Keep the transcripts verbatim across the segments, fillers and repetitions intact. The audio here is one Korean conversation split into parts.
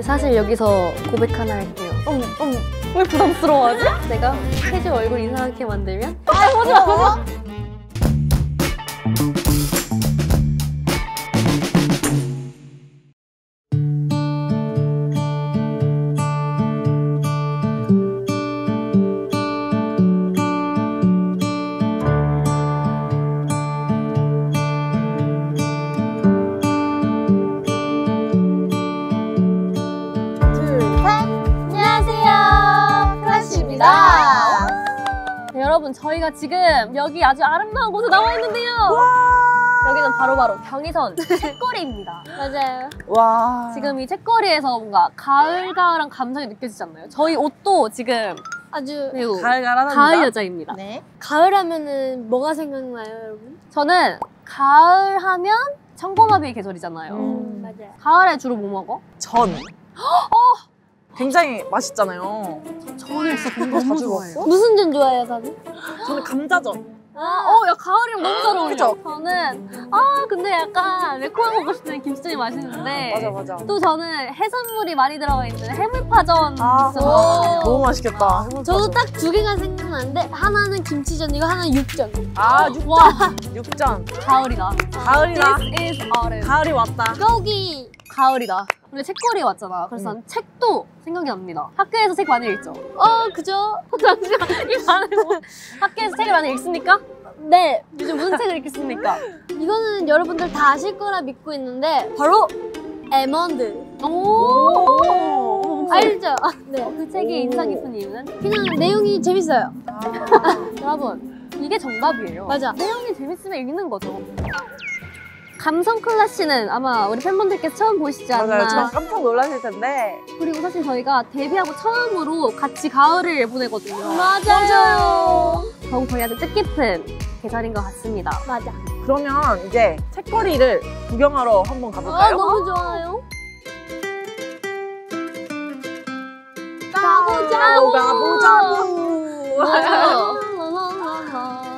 사실 여기서 고백 하나 할게요. 어머, 어머, 왜 부담스러워하지? 내가 혜주 얼굴 이상하게 만들면? 아, 보지 마, 보지 마! 여러분, 저희가 지금 여기 아주 아름다운 곳에 나와 있는데요. 여기는 바로바로 경의선 책거리입니다. 맞아요. 와. 지금 이 책거리에서 뭔가 가을가을한 감성이 느껴지지 않나요? 저희 옷도 지금 아주 가을가을합니다. 가을 여자입니다. 네. 가을 하면은 뭐가 생각나요, 여러분? 저는 가을 하면 청고마비의 계절이잖아요. 음, 맞아요. 가을에 주로 뭐 먹어? 전. 어! 굉장히 맛있잖아요. 저는 진짜 감자 너무 좋아해요. 무슨 전 좋아해요, 다들? 저는 감자전. 아, 어, 야, 가을이랑 너무 잘 어울려. 저는, 아, 근데 약간 매콤한 먹고 싶은 김치전이 맛있는데. 맞아, 맞아. 또 저는 해산물이 많이 들어가 있는 해물파전. 아, 있어요. 너무 맛있겠다. 해물파전. 저도 딱 두 개가 생각나는데, 하나는 김치전이고, 하나는 육전. 아, 육전. 와. 육전. 가을이다. 가을이다. This is autumn. 가을이 왔다. 거기. 가을이다. 근데 책거리에 왔잖아. 그래서 난 음. 책도 생각이 납니다. 학교에서 책 많이 읽죠? 어, 그죠? 잠시만, 이 말은 뭐. 학교에서 책을 많이 읽습니까? 네. 요즘 무슨 책을 읽겠습니까? 이거는 여러분들 다 아실 거라 믿고 있는데 바로 에먼드. 오, 오 알죠? 네. 그 책이 인상 깊은 이유는? 그냥 내용이 재밌어요. 아 여러분, 이게 정답이에요. 맞아. 내용이 재밌으면 읽는 거죠. 감성 클래시는 아마 우리 팬분들께서 처음 보시지 않나. 맞아요. 정말 깜짝 놀라실 텐데. 그리고 사실 저희가 데뷔하고 처음으로 같이 가을을 보내거든요. 맞아요. 맞아요. 더욱 저희한테 뜻깊은 계절인 것 같습니다. 맞아. 그러면 이제 책거리를 구경하러 한번 가볼까요? 아, 너무 좋아요. 가보자고. 가보자고. 맞아요.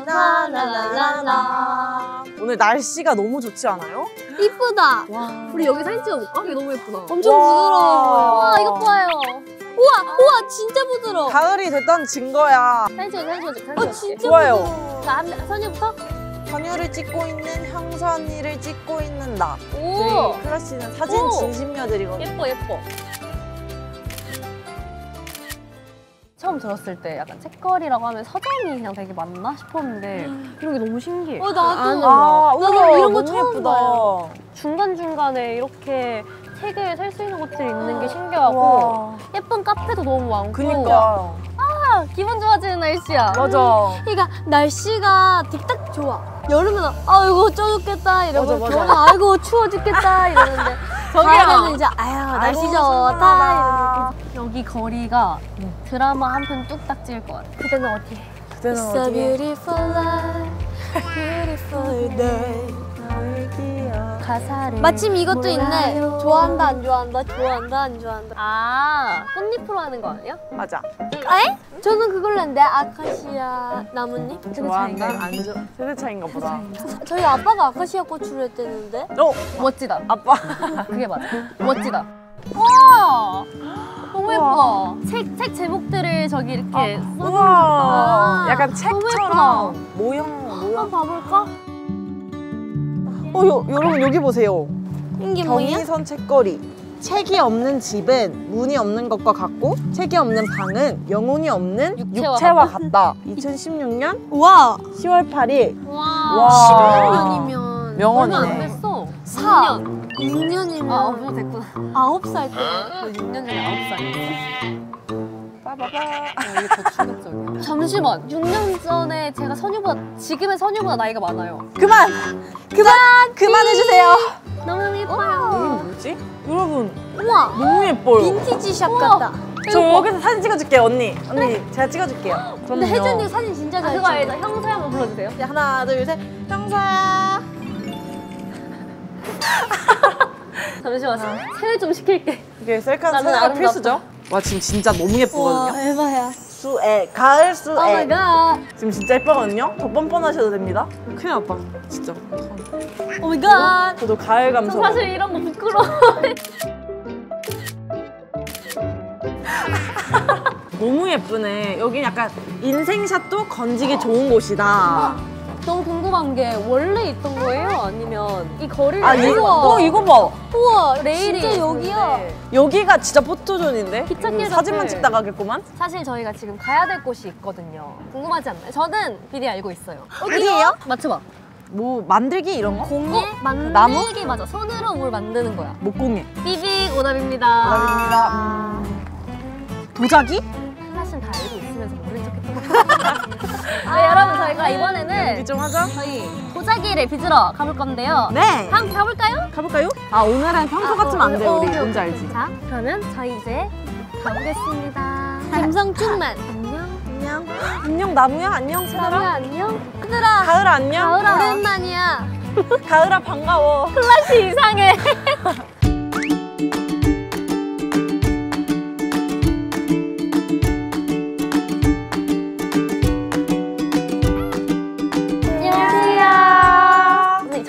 나나나나나. 오늘 날씨가 너무 좋지 않아요? 이쁘다! 와. 우리 여기 사진 찍어볼까? 이게 너무 예쁘다. 엄청 부드러워요. 와, 이거 봐요. 우와, 아. 우와, 진짜 부드러워. 가을이 됐다는 증거야. 사진 찍어, 사진 찍어, 사진 찍어. 어, 진짜 좋아요. 나 선유부터? 선유를 찍고 있는 형서 언니를 찍고 있는 나. 오! 클래시는 사진 진심녀들이거든요. 예뻐, 예뻐. 처음 들었을 때 약간 책거리라고 하면 서점이 그냥 되게 많나 싶었는데 이런 게 너무 신기해. 어, 나도. 아, 아, 나도 이런 거 처음 봐요. 중간중간에 이렇게 책을 살 수 있는 곳들이 있는 게 신기하고 와. 예쁜 카페도 너무 많고. 그니까. 아, 기분 좋아지는 날씨야. 맞아. 음, 그러니까 날씨가 되게 딱 좋아. 여름에는 아이고 쪄죽겠다 이러고 겨울은 아이고 추워 죽겠다 이러는데 가을에는 이제 아유 날씨 좋다 이러고. 여기 거리가 응. 드라마 한 편 뚝딱 찍을 것 같아. 그대는 어디에? 그대는 It's 어디에? It's a beautiful life, beautiful day. 가사를 마침 이것도 몰라요. 있네. 좋아한다, 안 좋아한다, 좋아한다, 안 좋아한다. 아, 꽃잎으로 하는 거 아니에요? 맞아. 에? 저는 그걸로 했는데, 아카시아 나뭇잎? 좋아한다, 안 좋아. 세대 차이인가 보다. 저희 아빠가 아카시아 꽃으로 했대는데? 어! 멋지다. 아빠. 그게 맞아. 멋지다. 와! 너무 예뻐. 책, 책 제목들을 저기 이렇게 아, 써놓은 거다. 약간 책처럼 모형, 모형. 한번 봐볼까? 어, 요, 여러분 여기 보세요. 경의선 책거리. 책이 없는 집은 문이 없는 것과 같고 책이 없는 방은 영혼이 없는 육체와, 육체와 같다. 이천십육 년 우와. 시월 팔일. 와. 십육 년이면 명언이네. 얼마 안 됐어. 사 년. 육 년이면 아, 어, 됐구나. 아홉 살 때. 육 년 전에 아홉 살. 빠바바. 아, 이게 더 충격적이야. 잠시만. 육 년 전에 제가 선유보다, 지금의 선유보다 나이가 많아요. 그만! 그만! 그만해주세요! 너무너무 예뻐요. 이게 뭐지? 여러분. 우와. 너무 예뻐요. 빈티지 샵 우와. 같다. 저 여기서 사진 찍어줄게요, 언니. 언니, 네? 제가 찍어줄게요. 근데 혜주 언니 사진 진짜 잘 찍어. 그거 알죠? 형서야 한번 불러주세요. 네, 하나, 둘, 셋. 형서야. 잠시만. 아. 세뇌 좀 시킬게. 이게 셀카 셀카 필수죠? 와, 지금 진짜 너무 예쁘거든요. 와, 에바야. 수애, 가을 수애. 오 마이 갓. 지금 진짜 예쁘거든요. 더 뻔뻔하셔도 됩니다. 큰일 났다, 진짜. 오 마이 갓. 저도 가을 감성. 저 사실 이런 거 부끄러워. 너무 예쁘네. 여긴 약간 인생샷도 건지기 좋은 곳이다. 너무 궁금한 게 원래 있던 거예요? 아니면 이 거리를... 아, 이거, 어, 이거 봐! 우와, 레일이 진짜 여기야! 여기가 진짜 포토존인데? 기찻길 사진만 찍다 가겠구만? 사실 저희가 지금 가야 될 곳이 있거든요. 궁금하지 않나요? 저는 미리 알고 있어요. 어디예요? 맞춰봐. 뭐 만들기 이런 거? 공예? 어? 만들기 나무? 맞아. 손으로 뭘 만드는 거야. 목공예. 삐빅 오답입니다. 오답입니다. 아... 도자기? 하나씩 다 알고 있으면서 모른 척했던 거. 네, 아 여러분 저희가 이번에는 연기 좀 하죠? 저희 도자기를 빚으러 가볼 건데요. 네! 한번 가볼까요? 가볼까요? 아 오늘은 평소 같으면 안 돼. 우리 뭔지 알지? 자 그러면 저희 이제 가보겠습니다. 감성 충만! 안녕! 안녕! 안녕 나무야! 안녕 새들아! 나무야 안녕! 그들아! 가을아 안녕! 가을아 오랜만이야! 가을아 반가워! 클래식 이상해!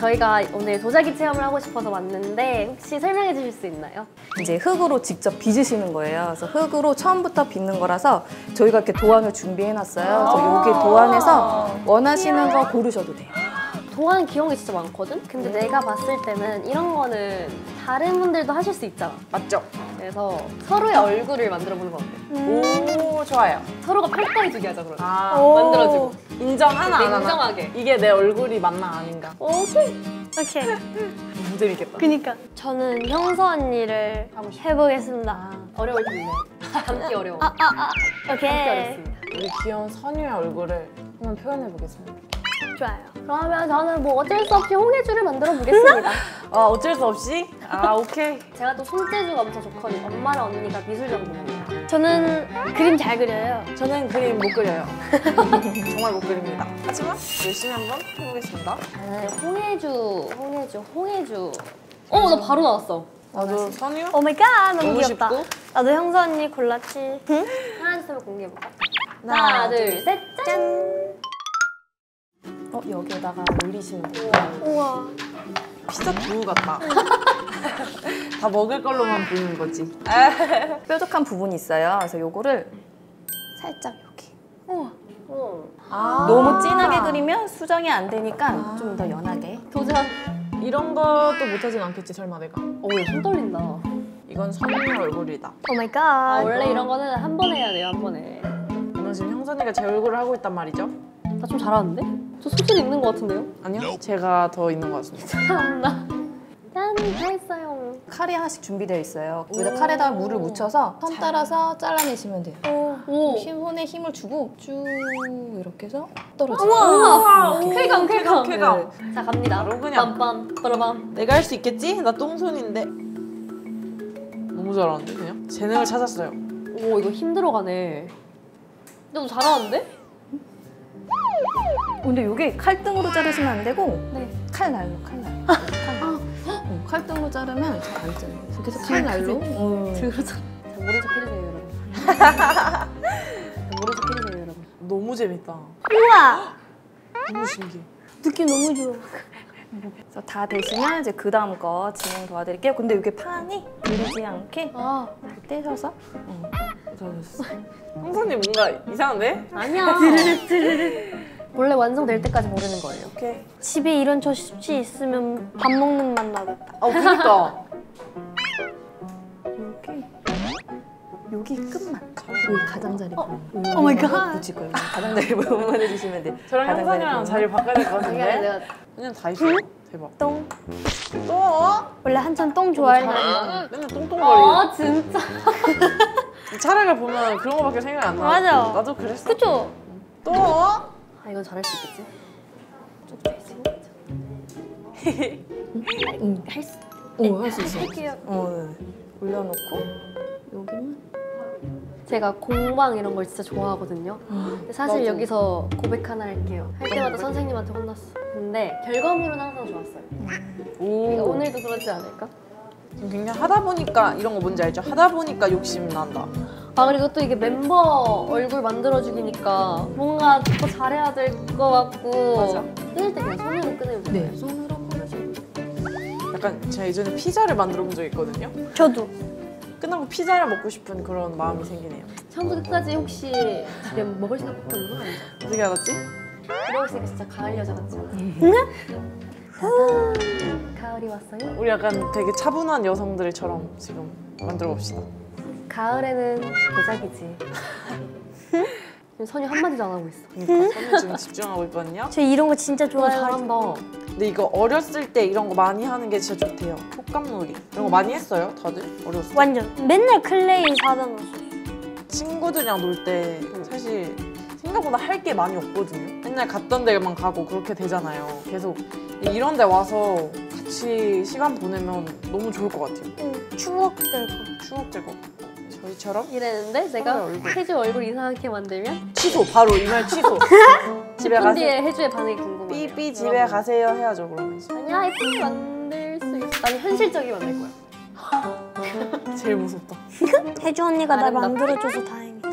저희가 오늘 도자기 체험을 하고 싶어서 왔는데 혹시 설명해 주실 수 있나요? 이제 흙으로 직접 빚으시는 거예요. 그래서 흙으로 처음부터 빚는 거라서 저희가 이렇게 도안을 준비해 놨어요. 그래서 여기 도안에서 원하시는 거 고르셔도 돼요. 도안 귀여운 진짜 많거든? 근데 음. 내가 봤을 때는 이런 거는 다른 분들도 하실 수 있잖아. 맞죠? 그래서 서로의 얼굴을 만들어 보는 거 같아요. 음. 오, 좋아요. 서로가 팔다리 두기 하자, 그러면. 아. 만들어주고. 인정 하나, 안 하나. 인정하게. 이게 내 얼굴이 맞나 아닌가. 오케이. 오케이. 너무 재밌겠다. 그니까. 저는 형서 언니를 해보겠습니다. 아. 어려울 텐데. 담기 어려워. 아, 아, 아. 오케이. 담기 어렵습니다. 우리 귀여운 선유의 얼굴을 한번 표현해보겠습니다. 좋아요. 그러면 저는 뭐 어쩔 수 없이 홍해주를 만들어 보겠습니다. 아 어쩔 수 없이? 아 오케이. 제가 또 손재주가 엄청 좋거든요. 엄마랑 언니가 미술 전공입니다. 저는 그림 잘 그려요. 저는 그림 못 그려요. 정말 못 그립니다. 하지만 열심히 한번 해보겠습니다. 저는 홍해주, 홍해주, 홍해주. 어, 나 바로 나왔어. 나도 선유? 오 마이 갓, 너무 귀엽다. 쉽고? 나도 형서 언니 골랐지. 응? 하나 둘 셋 공개해볼까? 하나, 하나 둘, 셋, 짠! 짠. 어, 여기에다가 올리시면 돼요. 우와. 피자 두부 같다. 다 먹을 걸로만 보이는 거지. 뾰족한 부분이 있어요. 그래서 요거를 살짝 여기. 우와. 우와. 아 너무 진하게 그리면 수정이 안 되니까 아 좀 더 연하게. 도전. 이런 것도 못하진 않겠지, 설마 내가. 오, 손 떨린다. 이건 선유의 얼굴이다. 오 마이 갓. 아, 원래 이런 거는 한 번 해야 돼요, 한 번에. 오늘 지금 형선이가 제 얼굴을 하고 있단 말이죠? 나 좀 잘하는데? 저 소질 있는 것 같은데요? 아니요? 제가 더 있는 것 같습니다. 참나. 짠! 다 했어요. 칼이 하나씩 준비되어 있어요. 여기다 칼에다가 물을 묻혀서 선 따라서 잘라내시면 돼요. 오. 손에 힘을 주고 쭉 이렇게 해서 떨어져요. 우와! 쾌감, 쾌감, 쾌감. 자, 갑니다. 그냥 빰빰, 빠라밤. 내가 할 수 있겠지? 나 똥손인데. 너무 잘하는데, 그냥? 재능을 찾았어요. 오, 이거 힘들어가네. 너무 잘하는데? 근데 이게 칼등으로 자르시면 안 되고 네. 칼날로, 칼날로. 칼날로. 아. 어, 칼등으로 자르면 잘 안 잘려요. 그래서 칼날로. 들고 자르. 모래 좀 해주세요, 여러분. 모래 좀 해주세요, 여러분. 너무 재밌다. 우와! 너무 신기해. 느낌 너무 좋아. 그래서 다 되시면 이제 그 다음 거 진행 도와드릴게요. 근데 이게 판이 밀리지 않게 아. 떼셔서. 어. 형선님 뭔가 이상한데? 아니야. 원래 완성될 때까지 모르는 거예요. 오케이. 집에 이런 저 쉽지 있으면 밥 먹는 맛 나겠다. 아, 그러니까. 이렇게 여기 끝만. 여기 가장자리. 어, 오 마이 갓. 붙일 거예요. 가장자리 보호만 해주시면 돼. 저랑 형선이랑 자리를 바꿔야 될 것 같은데. 그냥 다 있어. 대박. 똥. 똥? 원래 한참 똥 좋아했는데. 맨날 똥똥거리고. 아, 진짜. 차량을 보면 그런 거밖에 생각이 안 나. 맞아. 나도 그랬어. 그쵸? 또? 아, 이건 잘할 수 있겠지? 좀 잘 수 있겠지? 응, 할 수 있어. 할 수 있어. 할게요. 어, 올려놓고, 여기는? 제가 공방 이런 걸 진짜 좋아하거든요. 근데 사실 맞아. 여기서 고백 하나 할게요. 할 때마다 선생님한테 혼났어. 근데 결과물은 항상 좋았어요. 오. 그러니까 오늘도 그러지 않을까? 그냥 하다 보니까 이런 거 뭔지 알죠? 하다 보니까 욕심 난다. 아 그리고 또 이게 멤버 얼굴 만들어주기니까 뭔가 더 잘해야 될 것 같고. 맞아. 끊을 때 그냥 손으로 끊으면 돼요. 네. 손으로 끊으면 약간 제가 예전에 피자를 만들어 본 적이 있거든요. 저도. 끝나고 피자를 먹고 싶은 그런 마음이 생기네요. 처음부터 끝까지 혹시 그냥 먹을 생각밖에 없는 건 아니죠? 어떻게 알았지? 들어오시니까 진짜 가을 여자 같지 않아요? 짜잔, 가을이 왔어요. 우리 약간 되게 차분한 여성들처럼 지금 만들어 봅시다. 가을에는 도자기지. 지금 선유 한마디도 안 하고 있어. 그러니까 선유 지금 집중하고 있거든요. 저 이런 거 진짜 좋아해요. 잘한다. 근데 이거 어렸을 때 이런 거 많이 하는 게 진짜 좋대요. 촉감놀이 이런 거 많이 했어요? 다들? 어렸을 때? 완전. 맨날 클레이 사잖아. 친구들이랑 놀 때 사실 생각보다 할 게 많이 없거든요. 맨날 갔던 데만 가고 그렇게 되잖아요. 계속 이런 데 와서 같이 시간 보내면 너무 좋을 것 같아요. 응, 추억될 거. 추억될 거. 저희처럼? 이랬는데 내가 혜주 얼굴 이상하게 만들면? 취소! 바로 이 말 취소! 집에 가세요. 십 분 뒤에 혜주의 반응이 궁금해요. 삐삐 집에 가세요 해야죠, 그러면. 아니야, 예쁘게 만들 수 있어. 나는 현실적이 만들 거야. 제일 무섭다. 혜주 언니가 날 만들어줘서 다행이다.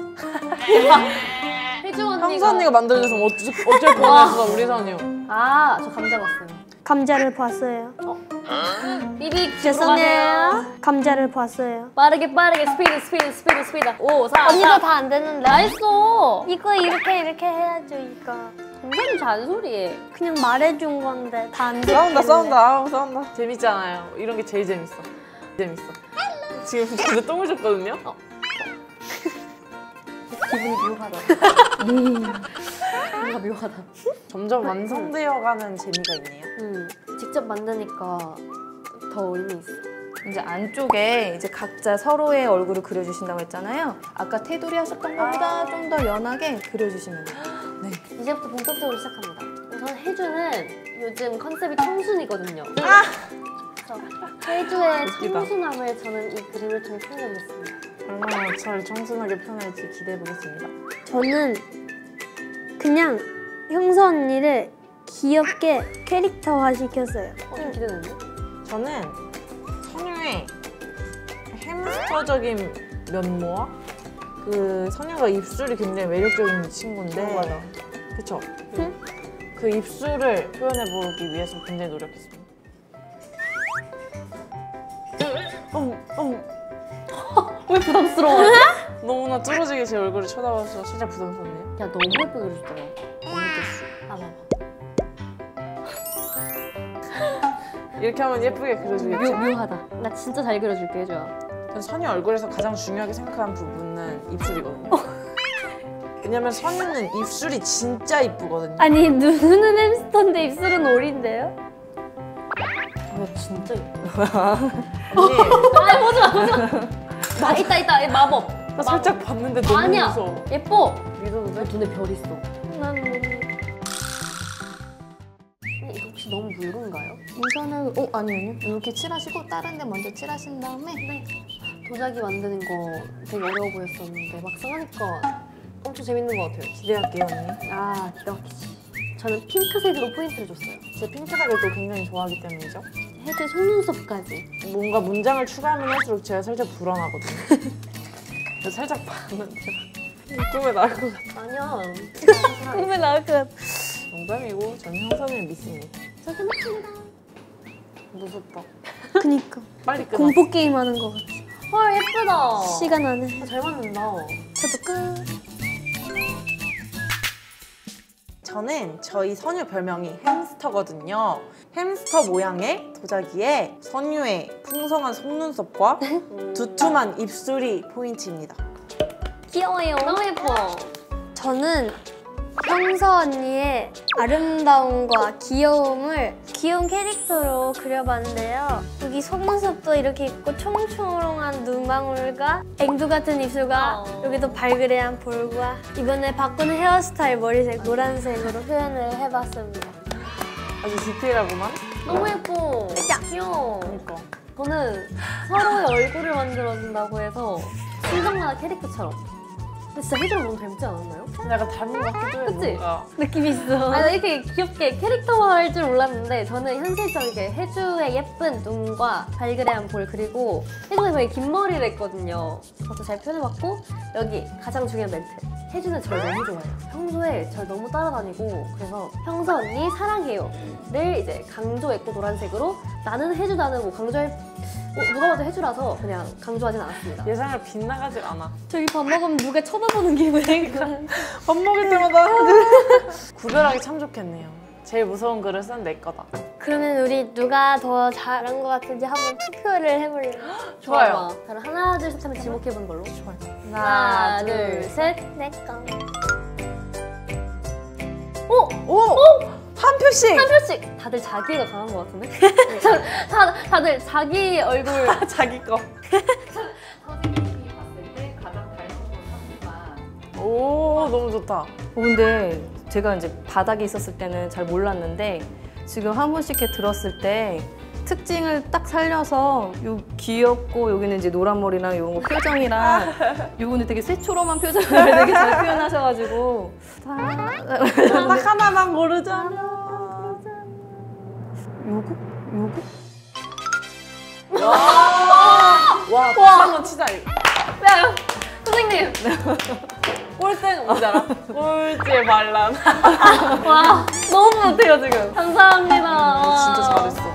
혜주 언니가... 형서 언니가 만들어줬으면 어쩔, 어쩔 뻔했어, 우리 선유. 아, 저 감자 봤어요. 감자를 봤어요. 어? 삐빅 죄송해요. 감자를 봤어요. 빠르게 빠르게 스피드 스피드 스피드 스피드. 오, 사, 언니도 다 안 됐는데. 나했어. 이거 이렇게 이렇게 해야죠, 이거. 무슨 잔소리해. 그냥 말해준 건데 다 안 됐어. 싸운다 싸운다. 아우, 싸운다. 재밌잖아요. 이런 게 제일 재밌어. 재밌어. 지금 저도 똥을 줬거든요. 어. 기분이 묘하다. 뭔가 묘하다. 점점 완성되어가는 재미가 있네요. 음, 직접 만드니까 더 의미 있어. 이제 안쪽에 이제 각자 서로의 얼굴을 그려주신다고 했잖아요. 아까 테두리 하셨던 것보다 좀 더 연하게 그려주시면 돼요. 네. 이제부터 본격적으로 시작합니다. 우선 혜주는 요즘 컨셉이 청순이거든요. 아! 혜주의 청순함을 저는 이 그림을 통해 표현했습니다. 얼마나 잘 청순하게 표현할지 기대해보겠습니다. 저는 그냥 형서 언니를 귀엽게 캐릭터화 시켰어요. 어, 좀 기대되는데? 저는 선유의 햄스터적인 면모와 그 선유가 입술이 굉장히 매력적인 친구인데 어, 맞아. 그쵸? 응? 그 입술을 표현해보기 위해서 굉장히 노력했습니다. 어, 어. 왜 부담스러워? 너무나 뚫어지게 제 얼굴을 쳐다봐서 진짜 부담스럽네요. 야, 너무 예쁘게 그려줬잖아. 아, 봐봐. 이렇게 하면 예쁘게 그려주겠죠? 묘하다. 나 진짜 잘 그려줄게, 혜주야. 전 선유 얼굴에서 가장 중요하게 생각한 부분은 입술이거든요. 왜냐면 선유는 입술이 진짜 이쁘거든요. 아니, 눈은 햄스터인데 입술은 오리인데요? 야, 진짜 예쁘다. 언니. 아, 보지 마, 보지 마. 아, 있다 있다 마법. 나 마법. 살짝 봤는데 너무 아니야. 무서워. 예뻐. 믿어도 돼? 눈에 별 있어. 난 너무... 이거 혹시 너무 묽은가요? 우선은 어 아니 아니 이렇게 칠하시고 다른 데 먼저 칠하신 다음에 네. 도자기 만드는 거 되게 어려워 보였었는데 막상 하니까 엄청 재밌는 것 같아요. 기대할게요 언니. 아 기대할게요. 저는 핑크색으로 포인트를 줬어요. 제 핑크색을 또 굉장히 좋아하기 때문이죠. 혜주의 속눈썹까지. 뭔가 문장을 추가하면 할수록 제가 살짝 불안하거든요. 살짝 봤는데 꿈에 나올 것 같아. 아니야. 꿈에 나올 것 같아. 농담이고 저는 형선을 믿습니다. 저 끝났습니다. 무섭다. 그니까. 빨리 끝났어. 공포 게임 하는 것 같아. 헐 예쁘다. 시간 안 해. 아, 잘 맞는다. 저도 끝. 저는 저희 선유 별명이 햄스터거든요. 햄스터 모양의 도자기에 선유의 풍성한 속눈썹과 두툼한 입술이 포인트입니다. 귀여워요. 너무 예뻐. 저는 형서 언니의 아름다움과 귀여움을 귀여운 캐릭터로 그려봤는데요. 여기 속눈썹도 이렇게 있고 초롱초롱한 눈망울과 앵두 같은 입술과 어... 여기도 발그레한 볼과 이번에 바꾸는 헤어스타일 머리색 노란색으로 표현을 해봤습니다. 아주 디테일하구만. 너무 예뻐. 진짜 귀여워. 그러니까. 저는 서로의 얼굴을 만들어준다고 해서 신정만화 캐릭터처럼. 근데 진짜 혜주랑 너무 닮지 않았나요? 약간 닮은 것 같기도 해. 그치? 뭔가. 느낌이 있어. 아니, 이렇게 귀엽게 캐릭터화할 줄 몰랐는데 저는 현실적이게 혜주의 예쁜 눈과 발그레한 볼 그리고 혜주는 되게 긴 머리를 했거든요. 그것도 잘 표현해봤고 여기 가장 중요한 멘트. 혜주는 저를 너무 좋아해요. 평소에 저를 너무 따라다니고 그래서 형서 언니 사랑해요를 이제 강조했고 노란색으로 나는 혜주다는 뭐 강조할 어, 누가 봐도 혜주라서 그냥 강조하진 않았습니다. 예상을 빗나가지 않아. 저기 밥 먹으면 누가 쳐다보는 기분. 밥 먹을 때마다 구별하기 참 좋겠네요. 제일 무서운 글을 쓴 내 거다. 그러면 우리 누가 더 잘한 것 같은지 한번 투표를 해볼래요? 좋아요. 좋아요. 하나, 둘, 셋 하면 지목해보는 걸로. 좋아요. 하나, 하나 둘, 셋. 내 거. 오! 오! 오! 한 표씩! 한 표씩! 다들 자기가 강한 것 같은데? 다, 다들 자기 얼굴. 자기 거. 선생님이 봤을 때 가장 달콤한 상대방. 오, 너무 좋다. 오, 근데 제가 이제 바닥에 있었을 때는 잘 몰랐는데 지금 한 분씩 이렇게 들었을 때 특징을 딱 살려서 요 귀엽고 여기는 이제 노란 머리랑 요런 거 표정이랑 요거는 되게 새초롬한 표정을 되게 잘 표현하셔가지고 딱 하나만 고르잖아. 요거? 요거? 와! 와! 한번 치자 이거. 야, 선생님! 꼴등 뭔지 알아? 꼴찌 반란. 와, 너무 못해요 지금. 감사합니다. 진짜 잘했어.